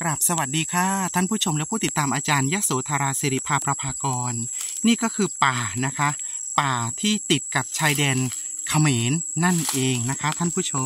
กราบสวัสดีค่ะท่านผู้ชมและผู้ติดตามอาจารย์ยโสธราศิริภาประภากรนี่ก็คือป่านะคะป่าที่ติดกับชายแดนเขมรนั่นเองนะคะท่านผู้ชม